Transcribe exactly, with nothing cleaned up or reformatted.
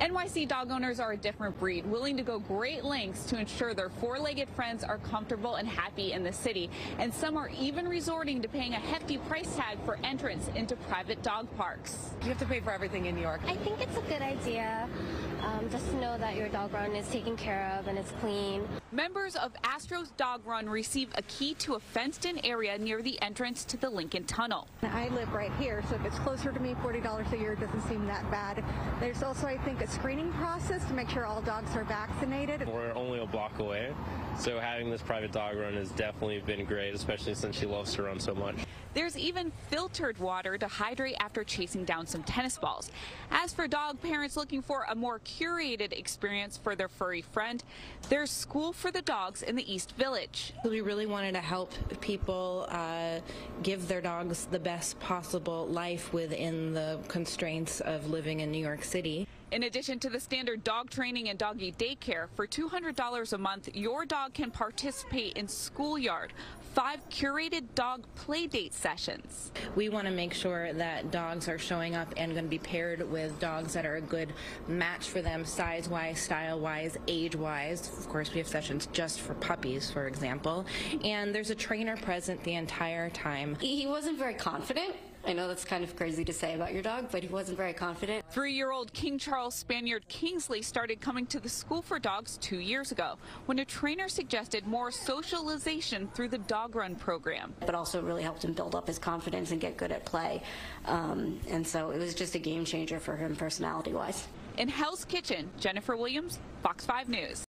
N Y C dog owners are a different breed, willing to go great lengths to ensure their four-legged friends are comfortable and happy in the city. And some are even resorting to paying a hefty price tag for entrance into private dog parks. You have to pay for everything in New York. I think it's a good idea. Um, just to know that your dog run is taken care of and it's clean. Members of Astro's Dog Run receive a key to a fenced-in area near the entrance to the Lincoln Tunnel. I live right here, so if it's closer to me, forty dollars a year doesn't seem that bad. There's also, I think, a screening process to make sure all dogs are vaccinated. We're only a block away, so having this private dog run has definitely been great, especially since she loves to run so much. There's even filtered water to hydrate after chasing down some tennis balls. As for dog parents looking for a more curated experience for their furry friend, there's School for the Dogs in the East Village. We really wanted to help people uh, give their dogs the best possible life within the constraints of living in New York City. In addition to the standard dog training and doggy daycare, for two hundred dollars a month, your dog can participate in Schoolyard, five curated dog play date sessions. We want to make sure that dogs are showing up and going to be paired with dogs that are a good match for them size-wise, style-wise, age-wise. Of course, we have sessions just for puppies, for example, and there's a trainer present the entire time. He wasn't very confident. I know that's kind of crazy to say about your dog, but he wasn't very confident. Three-year-old King Charles Spaniel Kingsley started coming to the School for Dogs two years ago when a trainer suggested more socialization through the dog run program. But also really helped him build up his confidence and get good at play. Um, and so it was just a game changer for him personality-wise. In Hell's Kitchen, Jennifer Williams, Fox five News.